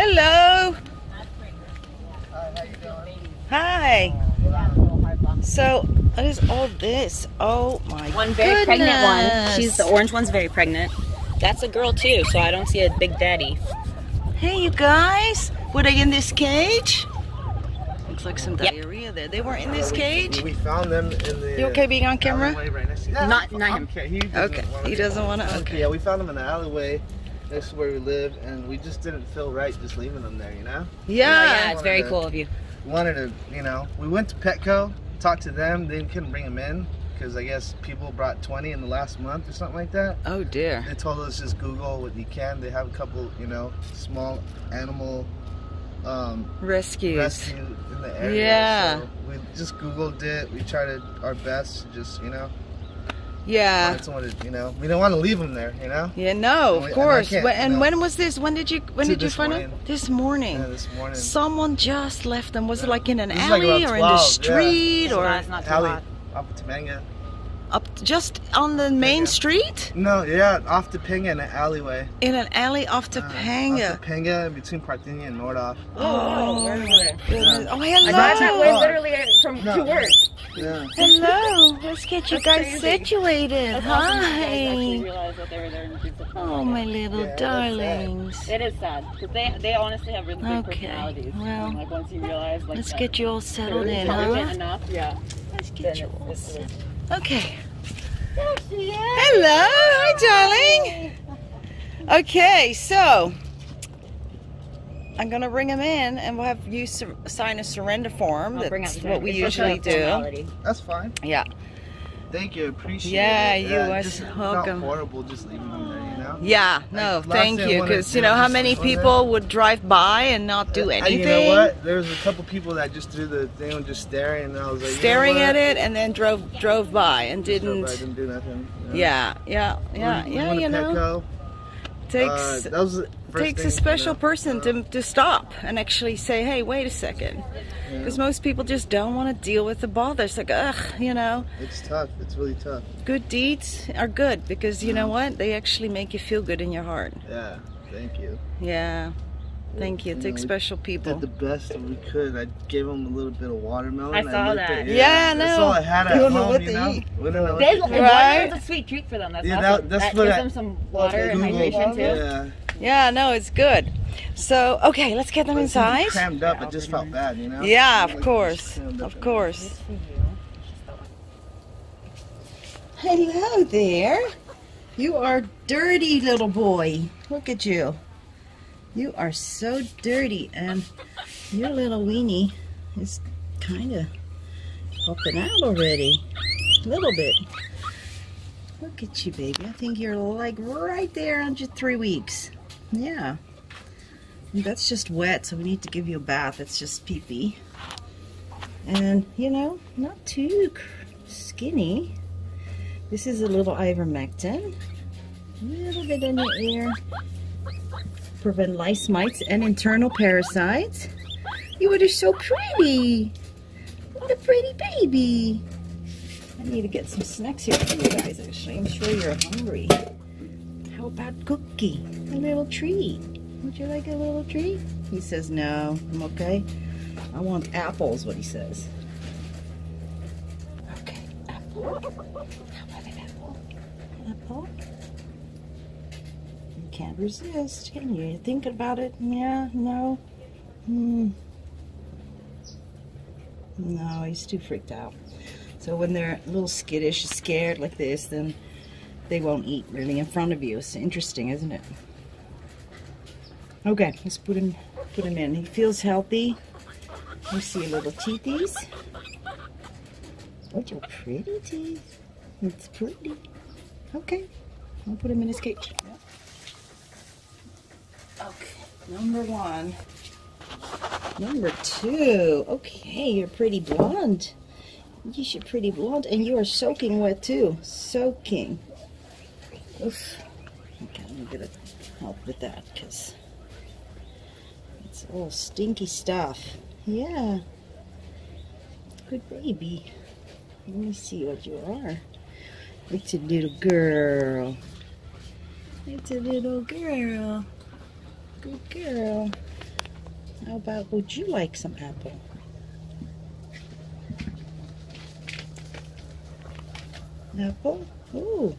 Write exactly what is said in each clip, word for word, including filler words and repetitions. Hello. Hi. So what is all this? Oh my One very goodness. pregnant one. She's the orange one's very pregnant. That's a girl too, so I don't see a big daddy. Hey you guys, were they in this cage? Looks like some yep. diarrhea there. They were in this cage? We found them in the... You okay being on camera? Right next to no, not, not him. Okay, he doesn't okay. want to. He doesn't want to, okay. Yeah, we found them in the alleyway. That's where we lived, and we just didn't feel right just leaving them there, you know? Yeah, you know, yeah, it's very to, cool of you. Wanted to, you know, we went to Petco, talked to them, they couldn't bring them in because I guess people brought twenty in the last month or something like that. Oh dear. They told us just Google what you can. They have a couple, you know, small animal um, rescues rescue in the area. Yeah. So we just Googled it. We tried our best to just, you know. Yeah. That's what it, you know. We don't want to leave them there, you know. Yeah, no, of we, course. And, and you know, when was this? When did you? When did you find them? This morning. Yeah, this morning. Someone just left them. Was yeah. it like in an this alley like or twelve, in the street yeah. or? Not, it's not too alley, hot. Up to Topanga. Up just on the main Topanga. street? No, yeah, off Topanga in an alleyway. In an alley off Topanga. Uh, off Topanga between Parthenia and Nordoff. Oh, oh, oh, yeah. oh hello. I got that way literally from no. to work. Yeah. Hello, let's get you That's guys crazy. situated. That's Hi. Awesome. That they were there and oh, my little yeah, darlings. It is sad because they they honestly have really good okay. personalities. Well, like once you realize, like let's that, get you all settled in, huh? Enough, yeah. Let's get then you all settled. Okay. There she is. Hello, hi, darling. Okay, so I'm gonna bring them in, and we'll have you sur sign a surrender form. I'll That's what surrender. we it's usually do. That's fine. Yeah. Thank you. Appreciate yeah, it. Yeah, you are so welcome. It's not horrible just leaving them there, you know. Yeah. Like, no, thank you, because you know how many people there. would drive by and not do anything. And you know what? There was a couple people that just threw the thing and just staring, and I was like staring you know at it, and then drove drove by and just didn't. Drove by, didn't do nothing. You know? Yeah, yeah, yeah, we, we yeah. You know. Takes uh, that was the first takes a special to person to to stop and actually say, hey, wait a second, because yeah. most people just don't want to deal with the bother. It's like, ugh, you know. It's tough. It's really tough. Good deeds are good because you mm. know what? They actually make you feel good in your heart. Yeah. Thank you. Yeah. Thank you. you Take know, special people. Did the best we could. I gave them a little bit of watermelon. I saw I that. It. Yeah, yeah, no. That's all I had at home, know what you know. Eat. We don't know what they, to right? It's a sweet treat for them. That's yeah, awesome. That, that's that gives I, them some water and hydration too. Yeah. yeah, no, it's good. So, okay, let's get them but inside. Crammed up. It just felt bad, you know. Yeah, of like course, of course. Hello there. You are dirty, little boy. Look at you. You are so dirty, and your little weenie is kind of popping out already, a little bit. Look at you, baby. I think you're like right there under three weeks. Yeah. And that's just wet, so we need to give you a bath. It's just pee-pee. And, you know, not too skinny. This is a little ivermectin. A little bit in your ear. Prevent lice, mites, and internal parasites. You are just so pretty. What a pretty baby. I need to get some snacks here for you guys, actually. I'm sure you're hungry. How about cookie? A little treat. Would you like a little treat? He says, no, I'm okay. I want apples, what he says. Okay, apple. How about an apple? Apple? Can't resist, can you? You think about it? Yeah, no. Mm. No, he's too freaked out. So when they're a little skittish, scared like this, then they won't eat really in front of you. It's interesting, isn't it? Okay, let's put him put him in. He feels healthy. You see little teethies. Oh, your pretty teeth. It's pretty. Okay, I'll put him in his cage. Okay, number one. Number two. Okay, you're pretty blonde. You should pretty blonde, and you are soaking wet too. Soaking. Oof. Okay, I'm gonna help with that because it's all stinky stuff. Yeah. Good baby. Let me see what you are. It's a little girl. It's a little girl. Good girl. How about, would you like some apple? Apple? Ooh.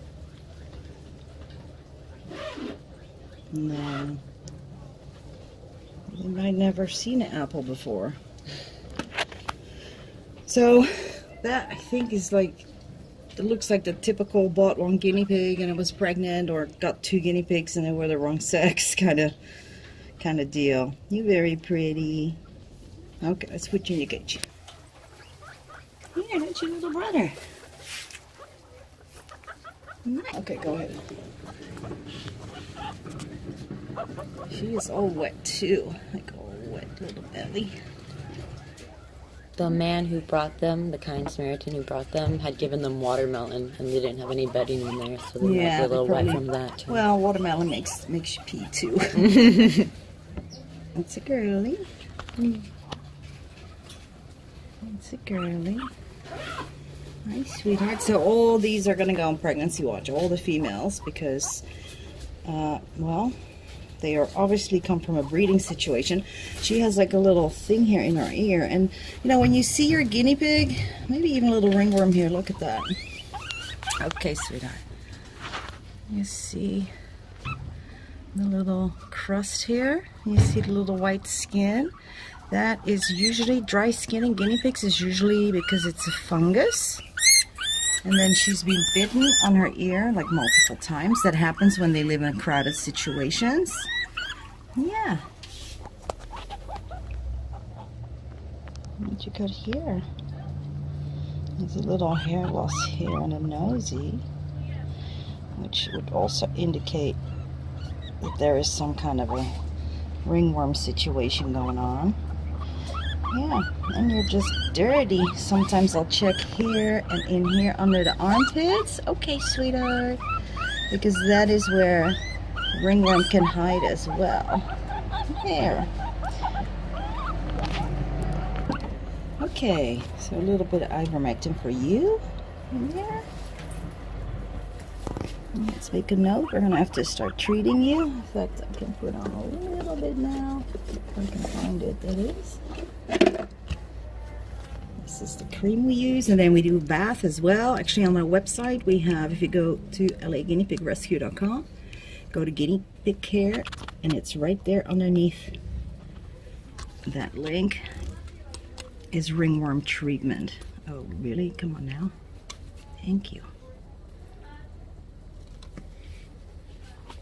No. I've never seen an apple before. So that, I think, is like, it looks like the typical bought one guinea pig and it was pregnant, or got two guinea pigs and they were the wrong sex kind of kind of deal. You're very pretty. Okay, let's put you in your cage. Yeah, that's your little brother. Nice. Okay, go ahead. She is all wet too, like all wet little belly. The man who brought them, the kind Samaritan who brought them, had given them watermelon, and they didn't have any bedding in there, so they yeah, were a little probably, wet from that. Too. Well, watermelon makes makes you pee too. That's a girly. That's a girly. Hi, sweetheart. So all these are going to go on pregnancy watch, all the females, because, uh, well, they are obviously come from a breeding situation. She has like a little thing here in her ear, and you know, when you see your guinea pig, maybe even a little ringworm here, look at that. Okay, sweetheart. You see the little crust here? You see the little white skin? That is usually, dry skin in guinea pigs is usually because it's a fungus. And then she's been bitten on her ear like multiple times. That happens when they live in crowded situations. Yeah. What you got here? There's a little hair loss here on the nosy, which would also indicate that there is some kind of a ringworm situation going on. Yeah, and you're just dirty. Sometimes I'll check here and in here under the armpits. Okay, sweetheart. Because that is where ringworm can hide as well. There. Okay, so a little bit of ivermectin for you. In there. Let's make a note. We're going to have to start treating you. In fact, I can put on a little bit now. I can find it. That is. This is the cream we use, and then we do a bath as well. Actually, on our website we have, if you go to L A guinea pig rescue dot com, go to guinea pig care, and it's right there underneath that link is ringworm treatment. Oh really? Come on now. Thank you.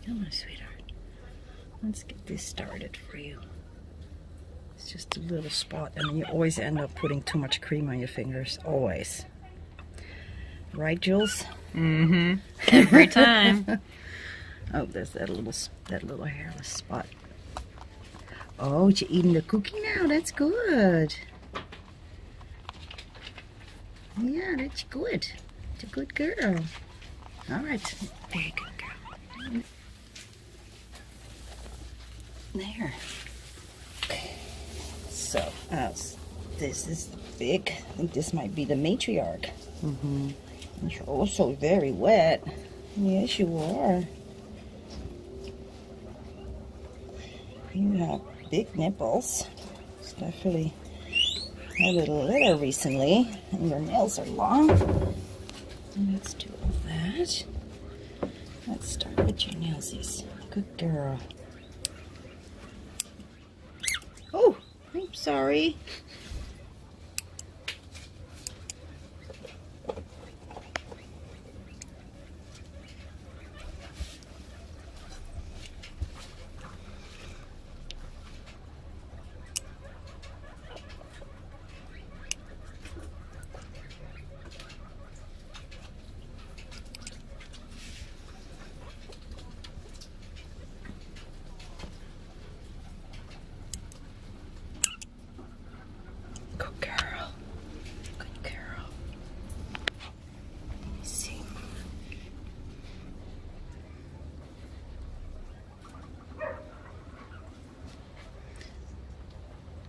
Hello, sweetheart. Let's get this started for you. It's just a little spot, and you always end up putting too much cream on your fingers. Always. Right, Jules? Mm-hmm. Every time. Oh, there's that little that little hairless spot. Oh, you're eating the cookie now. That's good. Yeah, that's good. It's a good girl. All right. Very good girl. There. So, uh, this is big. I think this might be the matriarch. Mm-hmm. You're also very wet. Yes, you are. You have big nipples. It's definitely a little litter recently. And your nails are long. Let's do all that. Let's start with your nailsies. Good girl. Oh! I'm sorry.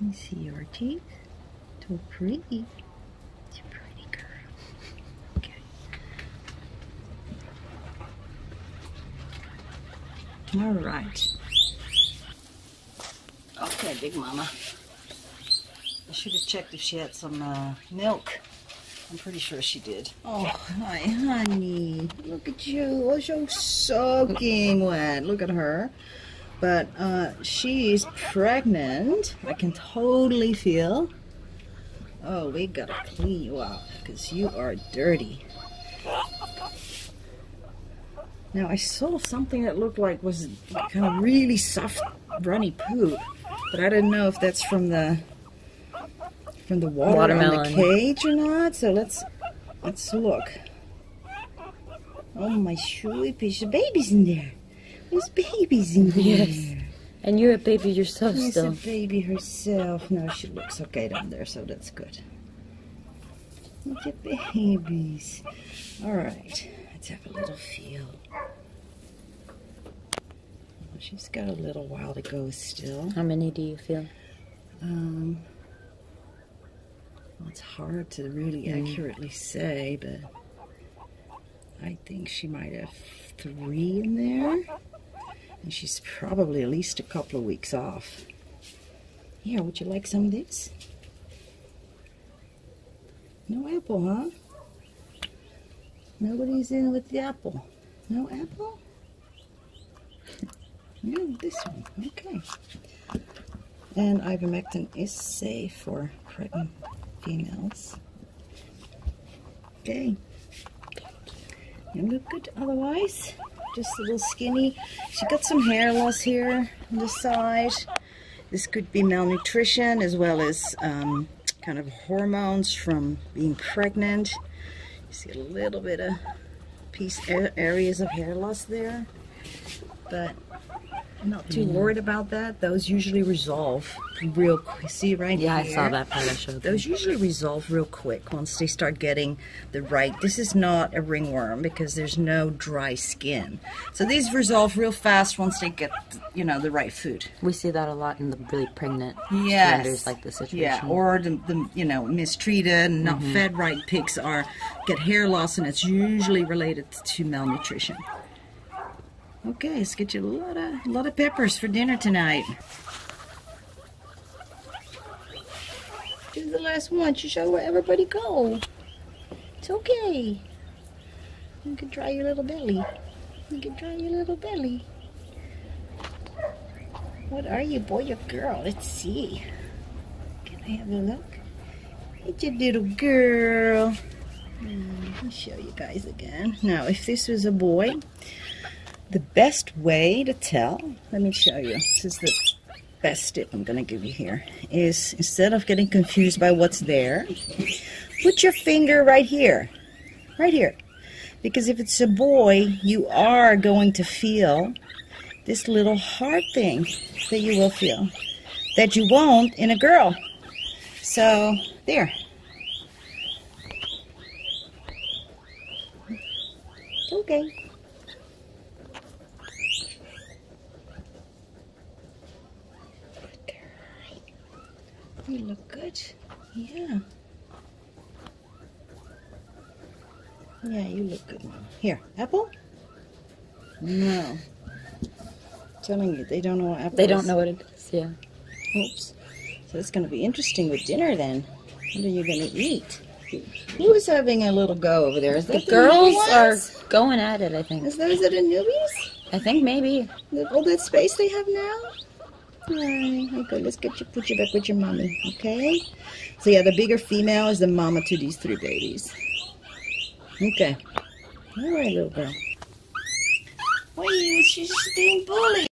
Let me see your teeth. Too pretty. Too pretty, girl. Okay. All right. Okay, Hello, Big Mama. I should have checked if she had some uh, milk. I'm pretty sure she did. Oh, my honey. Look at you. Oh, so soaking wet. Look at her. But uh, she's pregnant. I can totally feel. Oh, we gotta clean you up because you are dirty. Now, I saw something that looked like was kind of really soft, runny poop, but I didn't know if that's from the from the water Watermelon. in the cage or not. So let's let's look. Oh my sweeties, the baby's in there. There's babies in there. Yes. And you're a baby yourself, There's still. She's a baby herself. No, she looks okay down there, so that's good. Look at babies. All right, let's have a little feel. She's got a little while to go still. How many do you feel? Um, well, it's hard to really mm. accurately say, but I think she might have three in there. And she's probably at least a couple of weeks off. Here, would you like some of this? No apple, huh? Nobody's in with the apple. No apple? Yeah, this one. Okay. And ivermectin is safe for pregnant females. Okay. You look good otherwise. Just a little skinny. She got some hair loss here on the side. This could be malnutrition as well as um, kind of hormones from being pregnant. You see a little bit of piece areas of hair loss there, but I'm not too mm. worried about that. Those usually resolve real quick. See right yeah, here? Yeah, I saw that part I showed Those them. usually resolve real quick once they start getting the right. This is not a ringworm because there's no dry skin. So these resolve real fast once they get, you know, the right food. We see that a lot in the really pregnant yes. standards, like the situation. Yeah, or the, the you know, mistreated, not mm-hmm. fed right pigs are get hair loss, and it's usually related to malnutrition. Okay, let's get you a lot of, a lot of peppers for dinner tonight. This is the last one. You show where everybody go. It's okay. You can dry your little belly. You can dry your little belly. What are you, boy or girl? Let's see. Can I have a look? It's your little girl. Let me show you guys again. Now, if this was a boy, the best way to tell, let me show you, this is the best tip I'm going to give you here, is instead of getting confused by what's there, put your finger right here, right here. Because if it's a boy, you are going to feel this little hard thing that you will feel, that you won't in a girl. So, there. Okay. You look good. Yeah. Yeah, you look good, Mom. Here, apple? No. I'm telling you, they don't know what apple is. They don't know what it is, yeah. Oops. So it's going to be interesting with dinner then. What are you going to eat? Who is having a little go over there? Is that the, the girls are going at it, I think. Is those the newbies? I think maybe. All that space they have now? Right. Okay, let's get you, put you back with your mommy, okay? So yeah, the bigger female is the mama to these three babies. Okay. All right, little girl. Wait, she's being bullied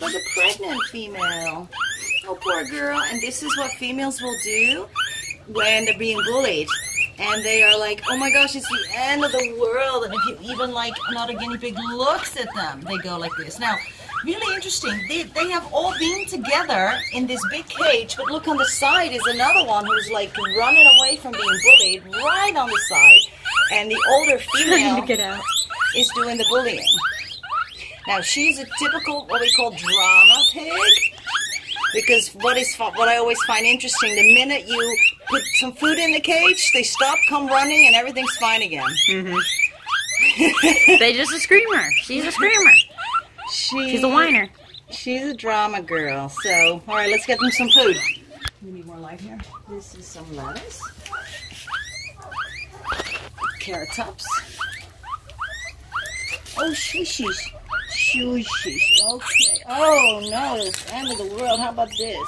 by the pregnant female. Oh, poor girl. And this is what females will do when they're being bullied. And they are like, oh my gosh, it's the end of the world. And if you even like another guinea pig looks at them, they go like this. Now, really interesting, they, they have all been together in this big cage, but look on the side is another one who's like running away from being bullied right on the side. And the older female get out. is doing the bullying. Now, she's a typical, what we call drama pig. Because what is what I always find interesting, the minute you put some food in the cage, they stop, come running, and everything's fine again. Mm-hmm. They just a screamer. She's a screamer. She, She's a whiner. She's a drama girl. So, all right, let's get them some food. We need more light here. This is some lettuce, carrot tops. Oh, sheesh, sheesh. Okay. Oh no, end of the world. How about this?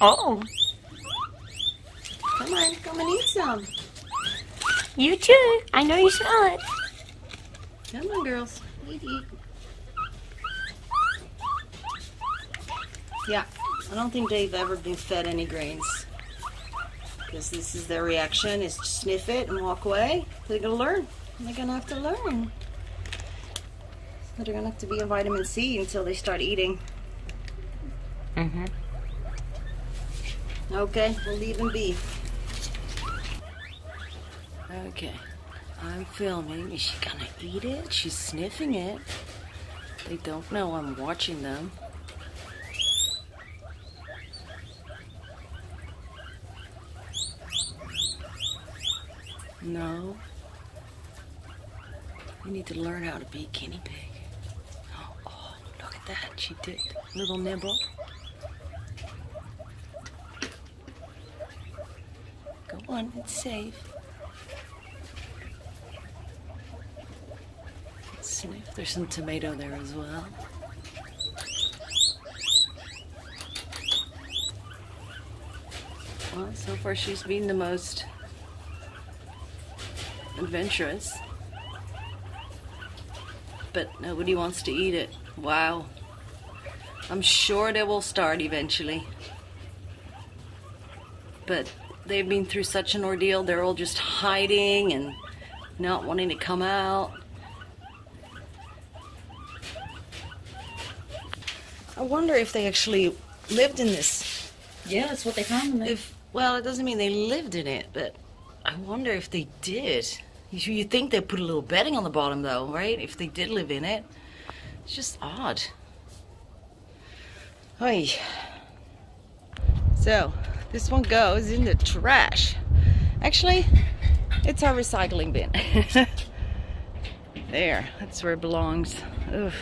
Oh. Come on, come and eat some. You too. I know you smell it. Come on, girls. Eat, eat. Yeah, I don't think they've ever been fed any grains. Because this is their reaction, is to sniff it and walk away. They're going to learn. They're going to have to learn. So they're going to have to be on vitamin C until they start eating. Mm-hmm. Okay, we'll leave them be. Okay, I'm filming. Is she gonna eat it? She's sniffing it. They don't know I'm watching them. No. You need to learn how to be a guinea pig. Oh, oh, look at that. She did. Little nibble. Go on, it's safe. Sniff. There's some tomato there as well. Well, so far she's been the most adventurous. But nobody wants to eat it. Wow. I'm sure they will start eventually. But they've been through such an ordeal. They're all just hiding and not wanting to come out. I wonder if they actually lived in this. Yeah, that's what they found. If, well, it doesn't mean they lived in it, but I wonder if they did. You, you think they put a little bedding on the bottom, though, right? If they did live in it. It's just odd. Oy. So, this one goes in the trash. Actually, it's our recycling bin. There, that's where it belongs. Oof.